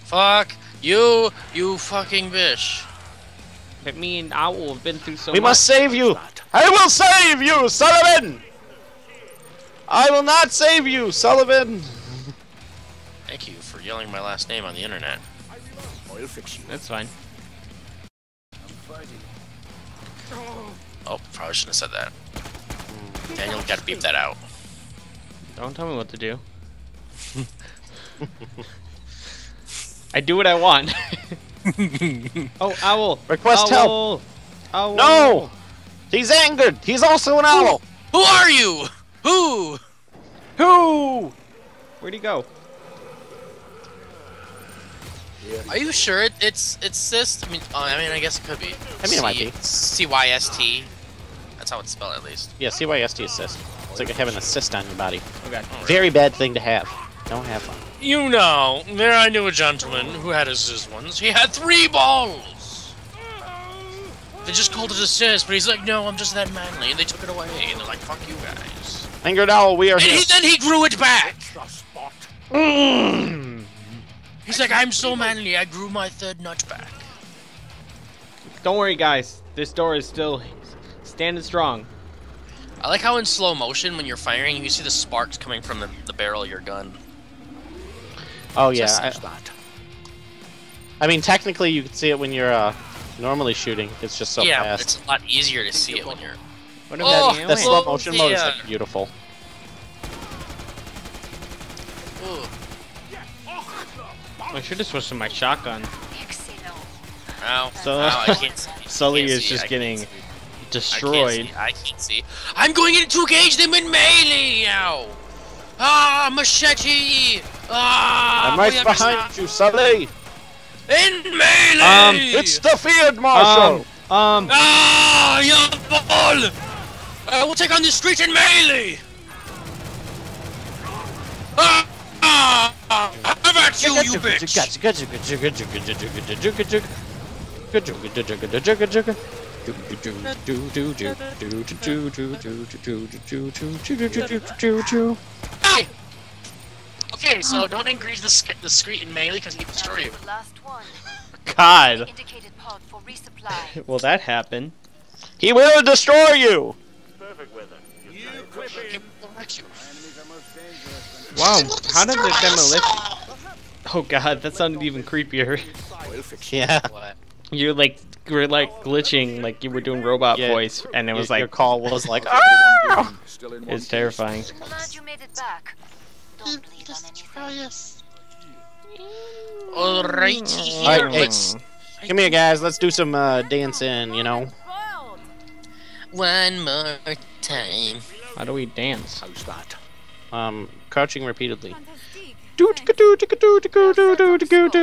Fuck you, you fucking bitch. But me and Owl have been through so we much. We must save you! I will save you, Sullivan! I will not save you, Sullivan! Thank you for yelling my last name on the internet. Oil fiction. That's fine. Oh, probably shouldn't have said that. Daniel, gotta beep that out. Don't tell me what to do. I do what I want. Oh, owl! Request owl. help! Owl. No! He's angered! He's also an owl! Who, Who are you? Who? Who? Where'd he go? Are you sure it, it's it's cyst? I mean, uh, I mean, I guess it could be. I mean, it might be. C Y S T. That's how it's spelled, at least. Yeah, C Y S T is cyst. It's like having a cyst on your body. Okay. Very bad thing to have. Don't have one. You know, there I knew a gentleman who had his assist ones. He had three balls! They just called it assist, but he's like, no, I'm just that manly, and they took it away, and they're like, fuck you guys. Angered Owl, we are and here. He, then he grew it back! Mm. He's like, I'm so manly, I grew my third nut back. Don't worry, guys. This door is still standing strong. I like how in slow motion, when you're firing, you see the sparks coming from the, the barrel of your gun. Oh, yeah. I, that. I mean, technically, you can see it when you're uh, normally shooting. It's just so yeah, fast. Yeah, it's a lot easier to see it when you're... What oh, that, that slow motion oh, mode yeah. is like, beautiful. Ooh. I should have switched to my shotgun. Ow. So, Ow, I can't see. Sully can't is see. just I getting destroyed. I can't, I can't see. I'm going in to engage them in melee! Ow! Ah, machete! Ah! I'm right boy, behind I'm you, Sully! In melee! Um, it's the Field Marshal! Um, um... Ah, young ball! I will take on the street in melee! Ah! Ah! Have at you, you bitch! Hey! Okay, so don't increase the sc the screen in melee because he can destroy you. God. Will that happen? He will destroy you. Wow! How did the demolition? Oh God, that sounded even creepier. Yeah. You're like. You were like glitching, like you were doing robot yeah, voice, and it was like your call was like, oh! It's terrifying. Glad you made it back. Don't bleed on anything. All right, here. Hey, hey, come here, guys. Let's do some uh, dancing. You know. One more time. How do we dance? How's that? Um, crouching repeatedly. Do do do do do do do do do do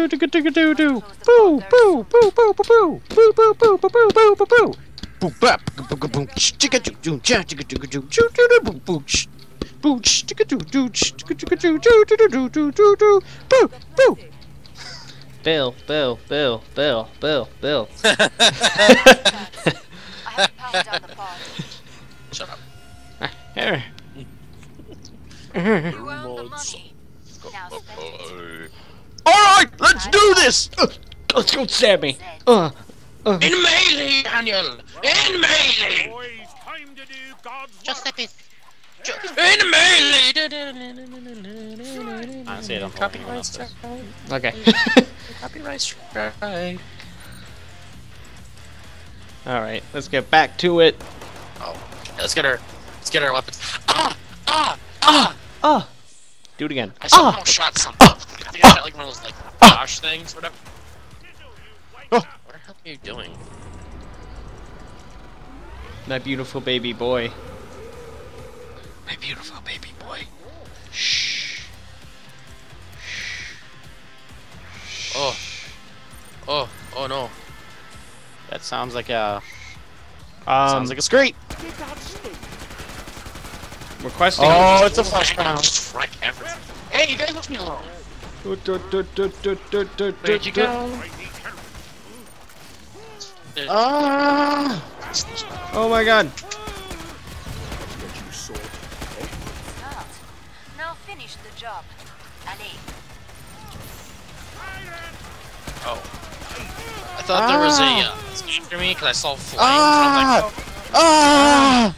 do do do do boo boo boo boo boo boo boo boo boo boo boo boo boo bap boo boo boo chicka do do chicka do do do do boo boo boo chicka do do chicka do do do do do boo boo Bill Bill Bill Bill Bill Bill I have power down the pod. Shut up. Here. You own the money. Alright, let's do this! Uh, let's go stab me. Uh, uh. In melee, Daniel! In melee! Just like this. In melee! Honestly, I don't copyright strike. Okay. Copyright strike. Alright, let's get back to it. Oh, let's get our, let's get our weapons. Ah! Ah! Ah! Ah! Do it again. I somehow ah! shot something. Ah! I think I shot like one of those like flash ah! things, whatever. Oh. What the hell are you doing? My beautiful baby boy. My beautiful baby boy. Shh. Shh. Oh. Oh. Oh no. That sounds like a. Um, sounds like a scream. Requesting. Oh, it's a flash round. Hey, you guys, let me alone. Where'd you go? Ah! Oh my God! Now finish the job, Ali. Oh, I thought there was a uh, after me because I saw flames. Ah! Ah!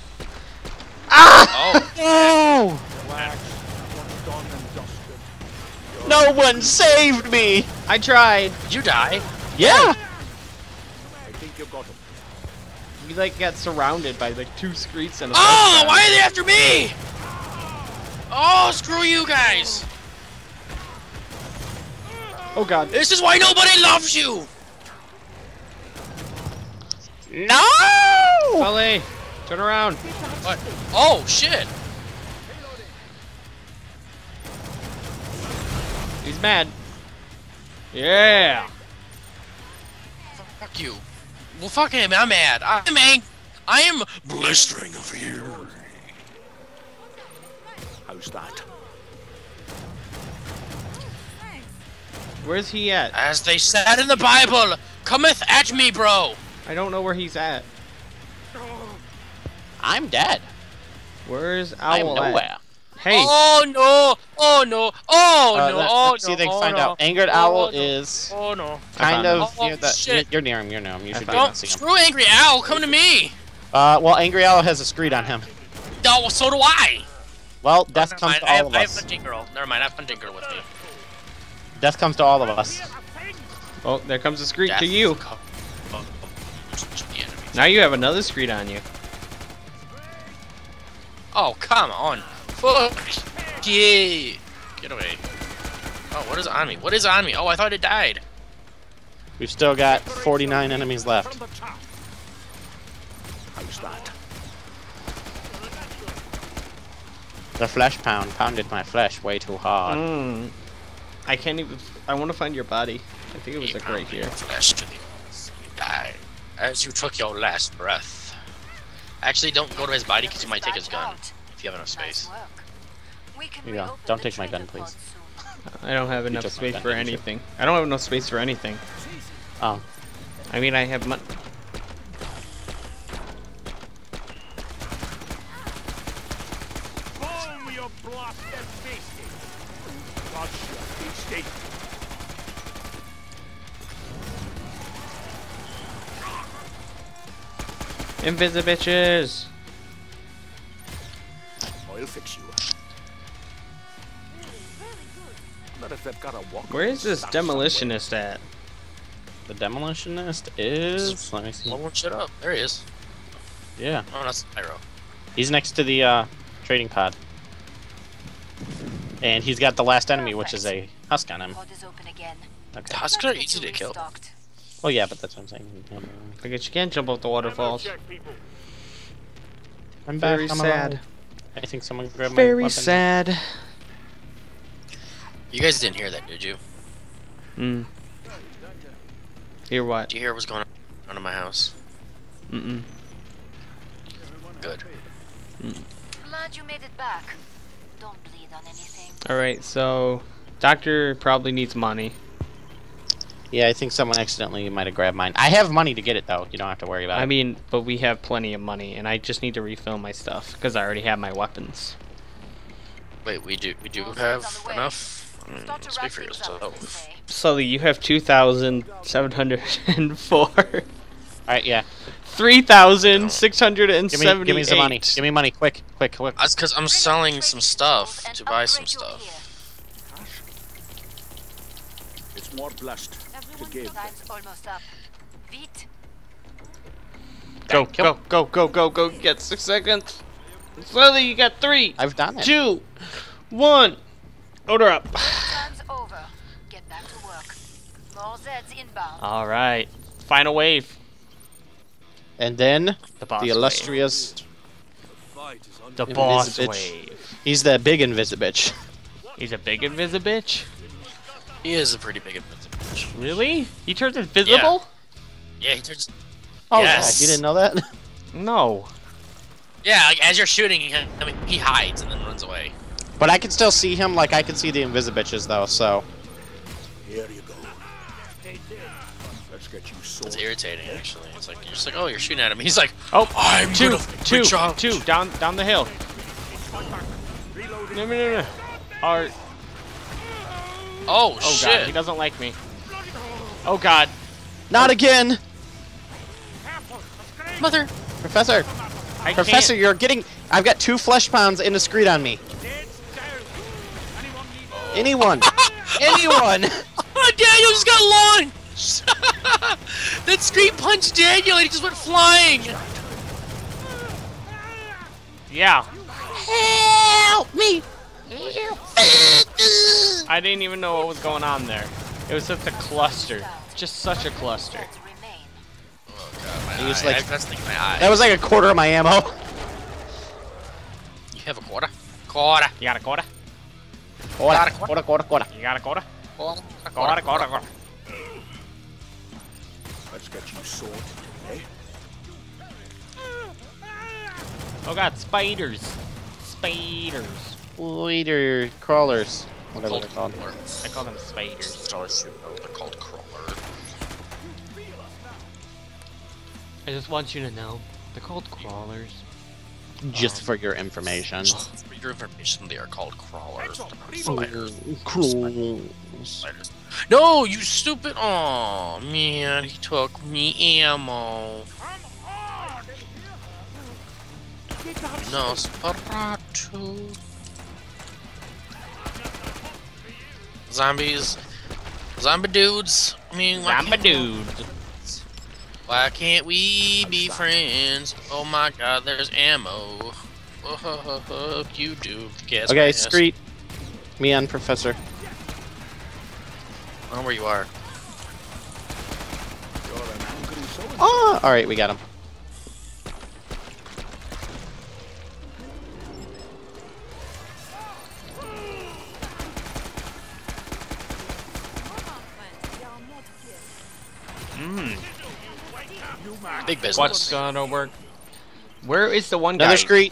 Ah! No! No one saved me! I tried. Did you die? Yeah! I think you got him. We like got surrounded by like two screets and a Oh! Why are they after me? Oh, screw you guys! Oh God. This is why nobody loves you! No! Sully! Turn around! What? Oh, shit! He's mad. Yeah! Fuck you. Well, fuck him, I'm mad. I'm ang- I am blistering over here. How's that? Where's he at? As they said in the Bible, cometh at me, bro. I don't know where he's at. I'm dead. Where's Owl I'm nowhere. At? Hey. Oh no! Oh no! Oh uh, no! Let, oh let's no! See, they oh, find no. out. Angered oh, Owl no. is oh, no. kind of. Oh, near that. You're, you're near him. You're near him. You should be able to see him. Screw Angry Owl! Come to me. Uh, well, Angry Owl has a screed on him. Oh, well, so do I. Well, death oh, comes mind. to all I have, of us. I have Hunting Girl. Never mind. I have Hunting Girl with me. Death comes to all of us. Oh, there comes a screed death to you. Come. Oh, oh. Now you have another screed on you. Oh, come on. Fuck yeah. Get away. Oh, what is on me? What is on me? Oh, I thought it died. We've still got forty-nine enemies left. How's that? The flesh pound pounded my flesh way too hard. Mm. I can't even. I want to find your body. I think it was like right here. Flesh to the earth. You died as you took your last breath. Actually, don't go to his body because you might take his gun if you have enough space. You go. Don't take my gun, please. I don't have enough space for anything. I don't have enough space for anything. Oh. I mean, I have money. Invisi bitches. I'll fix you. But if they've got a walk, where is this demolitionist somewhere. at? The demolitionist is. Let me see. Blow shit up. There he is. Yeah. Oh, that's Pyro. He's next to the uh, trading pod. And he's got the last enemy, which is a husk on him. Okay. The husks are easy to kill. Oh yeah, but that's what I'm saying. I guess you can't jump off the waterfalls. I'm back. Very I'm sad. Alive. I think someone grabbed my Very weapon. sad. You guys didn't hear that, did you? Hmm. Hear what? Do you hear what's going on in my house? Mm-mm. Good. Mm. Glad you made it back. Don't bleed on anything. All right, so Doctor probably needs money. Yeah, I think someone accidentally might have grabbed mine. I have money to get it, though. You don't have to worry about it. I mean, but we have plenty of money, and I just need to refill my stuff, because I already have my weapons. Wait, we do we do have enough? Mm, speak for yourself. Sully, you have two thousand seven hundred four. Alright, yeah. three thousand six hundred seventy-eight. Give me, give me some money. Give me money, quick, quick, quick. That's because I'm selling some stuff to buy some stuff. It's more blessed. Almost up. Beat. Go, go, go, go, go, go. You got six seconds. Slowly, you got three. I've done it. Two, one. Order up. Over. Get back to work. More Zeds inbound. All right. Final wave. And then the, boss the illustrious. Wave. The boss wave. He's that big invisibitch. He's a big invisibitch? He is a pretty big invisibitch. Really? He turns invisible? Yeah, yeah he turns... Oh, yes. God, you didn't know that? No. Yeah, like, as you're shooting, he, I mean, he hides and then runs away. But I can still see him, like I can see the Invisibitches, though, so... Here you go. Let's get you sold. It's irritating, actually. It's like, you're just like, oh, you're shooting at him. He's like, oh, I'm two, two, two, down, down the hill. No, no, no, no. Art. Oh, oh, shit. God, he doesn't like me. Oh God! Not again! Mother, Professor, I Professor, can't. You're getting. I've got two flesh pounds in a screed on me. Oh. Anyone? Anyone? Daniel just got launched. That screed punched Daniel, and he just went flying. Yeah. Help me! I didn't even know what was going on there. It was such a cluster. Just such a cluster. Oh god, my, was eye. Like, I pressed, like, my eye. That was like a quarter of my ammo. You have a quarter? Quarter. You got a quarter? Quarter, quarter, quarter, quarter. quarter. You got a quarter? Quarter, quarter, quarter. quarter, quarter. Let's get you sorted today. Oh god, spiders. Spiders. Spider crawlers. whatever they're called. I call them spiders. Stars, you know, they're called crawlers. I just want you to know, they're called crawlers. Just um, for your information. Just for your information, they are called crawlers. Spiders. Crawlers. Spiders. No, you stupid! Aw, man, he took me ammo. No, Nosferatu. Zombies. Zombie dudes. I mean, Zombie dudes. Why can't we be friends? Oh my god, there's ammo. Fuck you, dude. Guess okay, Screet. Me and Professor. I don't know where you are. Oh, alright, we got him. Big business. What's gonna work? Where is the one Another guy? Another street.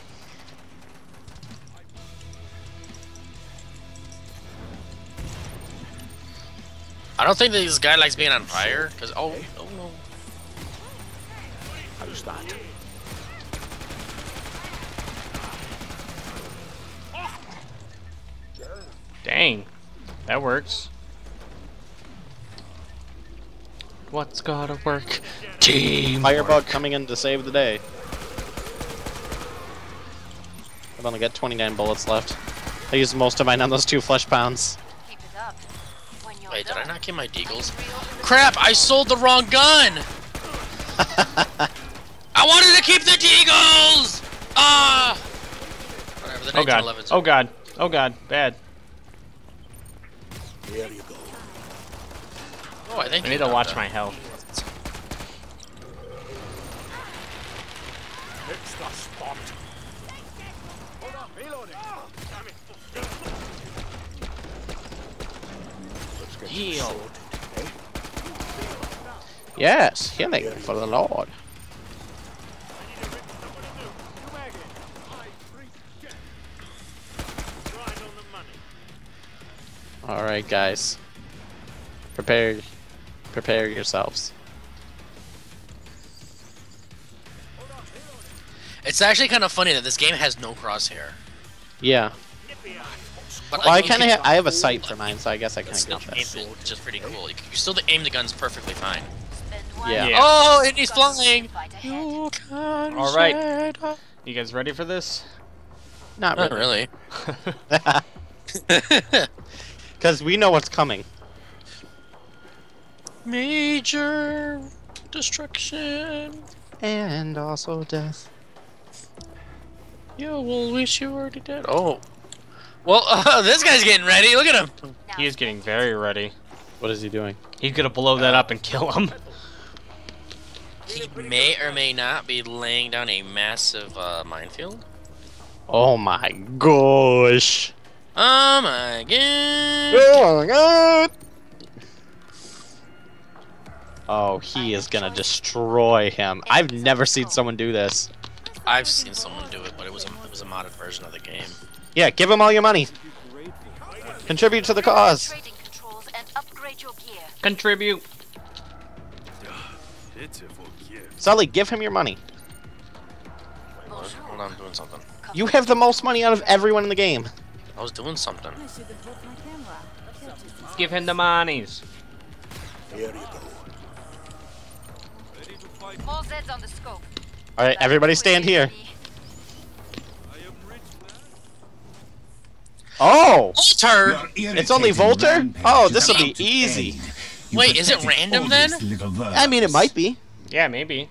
I don't think that this guy likes being on fire. Cause oh, oh no. How's that? Dang, that works. What's gotta work? Team Firebug coming in to save the day. I've only got twenty-nine bullets left. I used most of mine on those two flesh pounds. Keep it up. When you're Wait, done. Did I not get my deagles? Crap! I sold the wrong gun. I wanted to keep the deagles. Ah. Uh... Oh god! Oh god! Oh god! Bad. There you go. Oh, I think I need to watch that. my health. It's the spot. Healed. Yes, healing for the Lord. All right, guys, prepare. Prepare yourselves. It's actually kind of funny that this game has no crosshair. Yeah. But well, I, I kind of I have a sight for mine, so I guess I kind of get that. Which is pretty cool. You can still aim the guns perfectly fine. Yeah. yeah. Oh, and he's flying. You can All right. You guys ready for this? Not, Not really. Because we know what's coming. Major destruction and also death. You will wish you were already dead. Oh, well, uh, this guy's getting ready. Look at him. He is getting very ready. What is he doing? He's gonna blow that up and kill him. He may or may not be laying down a massive uh, minefield. Oh my gosh! Oh my god! Oh my god! Oh, he is gonna destroy him. I've never seen someone do this. I've seen someone do it, but it was a, it was a modded version of the game. Yeah, give him all your money. Contribute to the cause. Contribute. Sully, give him your money. Hold on, I'm doing something. You have the most money out of everyone in the game. I was doing something. Give him the monies. Here you go. All right, everybody stand here. Oh! Volter! It's only Volter? Oh, this will be easy. Wait, is it random then? I mean, it might be. Yeah, maybe.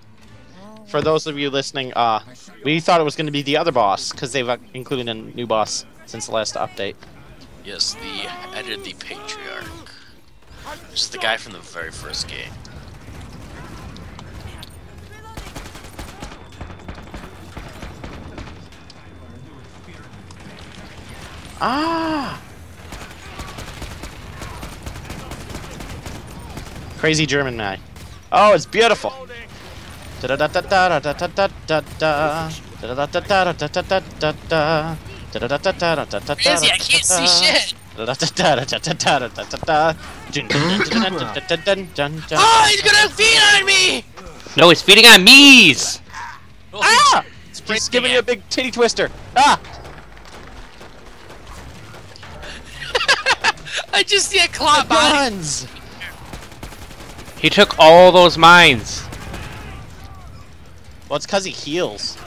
For those of you listening, uh, we thought it was going to be the other boss, because they've included a new boss since the last update. Yes, the editor, the Patriarch. Just the guy from the very first game. Ah! Crazy German guy. Oh, it's beautiful. Crazy, I can't see shit. Oh, he's gonna feed on me! No, he's feeding on me's! Ah! He's giving you a big titty twister. Ah! I just see a claw body. He took all those mines. Well, it's because he heals.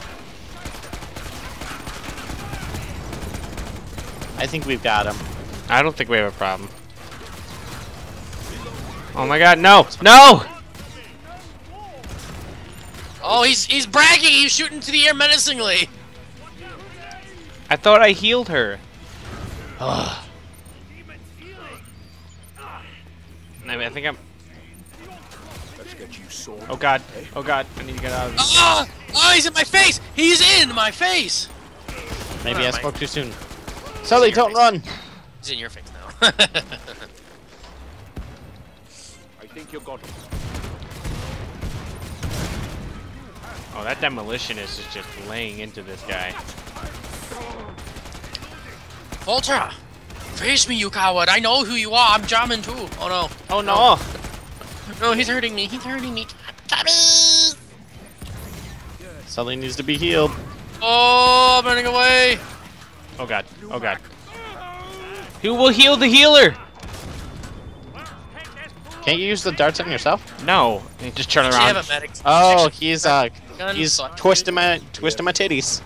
I think we've got him. I don't think we have a problem. Oh my god, no! No! Oh, he's he's bragging! He's shooting to the air menacingly! I thought I healed her. Ugh. I mean, I think I'm... Oh god, oh god, I need to get out of this. Oh, oh, he's in my face! He's in my face! Maybe oh, I spoke too soon. Sully, don't face. Run! He's in your face now. I think you got him. Oh, that demolitionist is just laying into this guy. Volter! Face me, you coward! I know who you are! I'm German too! Oh no! Oh no! No, he's hurting me! He's hurting me! Sully needs to be healed! Oh, I'm running away! Oh god! Oh god! Who will heal the healer? Can't you use the darts on yourself? No. You just turn around. Oh, he's uh, he's twisting my twisting my titties.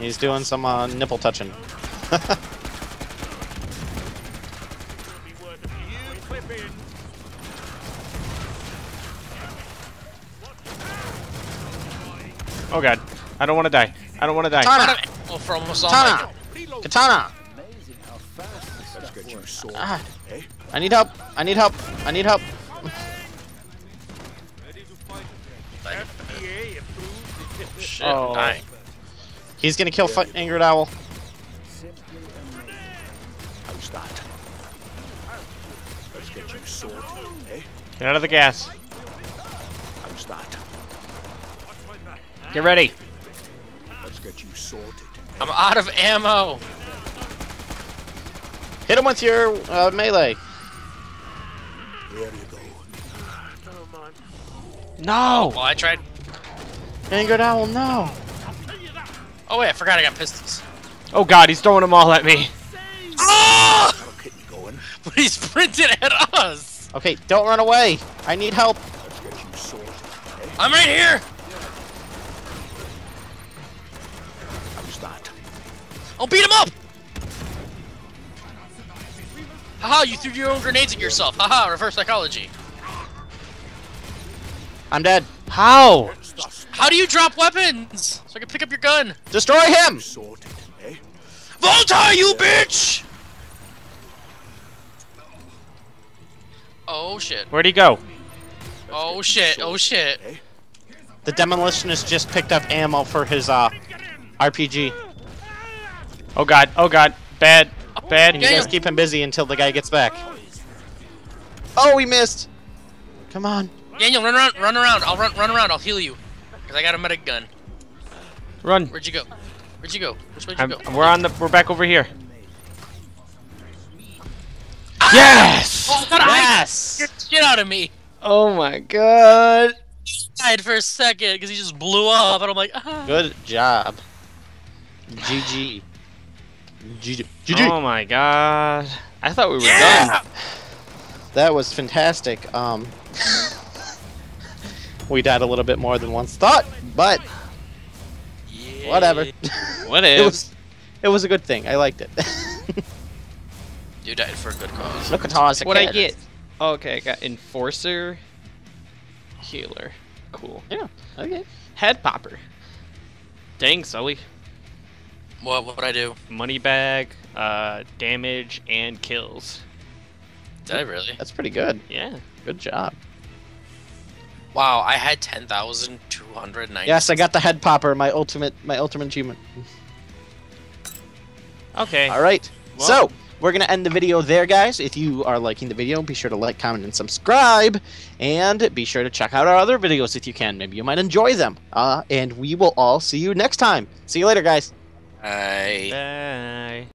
He's doing some uh, nipple touching. Oh god, I don't want to die. I don't want to die. Katana. Oh, for almost all Katana. My... Katana. Ah, I need help. I need help. I need help. Shit, oh. Dying. He's gonna kill yeah, Angered Owl. How's that? Let's get you sword, eh? Get out of the gas. How's that? Get ready. Let's get you sorted. I'm out of ammo. Hit him with your uh, melee. There you go. No. Well, I tried. Angered Owl, no. Oh wait, I forgot I got pistols. Oh god, he's throwing them all at me. Oh! That'll get you going. But he sprinted at us! Okay, don't run away. I need help. Let's get you sorted, okay? I'm right here! How's that? I'll beat him up! Haha, you threw your own grenades at yourself. Haha, reverse psychology. I'm dead. How? How do you drop weapons? So I can pick up your gun. Destroy him! Sorted, eh? Volter, you bitch! Oh shit. Where'd he go? Oh shit, oh shit. The demolitionist just picked up ammo for his uh R P G. Oh god, oh god. Bad, bad. You guys keep him busy until the guy gets back. Oh, he missed! Come on. Daniel, run around, run around. I'll run, run around. I'll heal you, cause I got a medic gun. Run. Where'd you go? Where'd you go? Which way did you go? We're on the. We're back over here. Ah! Yes. Oh, God, yes. I, get the shit out of me. Oh my god. I died for a second because he just blew up, and I'm like, ah. Good job. G G. G G. G G. Oh my god. I thought we were yeah! done. That was fantastic. Um. We died a little bit more than once thought, but yeah. Whatever. What is? It was, it was a good thing. I liked it. You died for a good cause. Look at how I what I get. Oh, okay, I got enforcer, healer. Cool. Yeah. Okay. Head popper. Dang, Sully. What? What would I do? Money bag, uh, damage, and kills. Did I really? That's pretty good. Yeah. Good job. Wow, I had ten thousand two hundred ninety. Yes, I got the head popper, my ultimate, my ultimate achievement. Okay. All right. Well. So we're gonna end the video there, guys. If you are liking the video, be sure to like, comment, and subscribe, and be sure to check out our other videos if you can. Maybe you might enjoy them. Uh, and we will all see you next time. See you later, guys. Bye. Bye.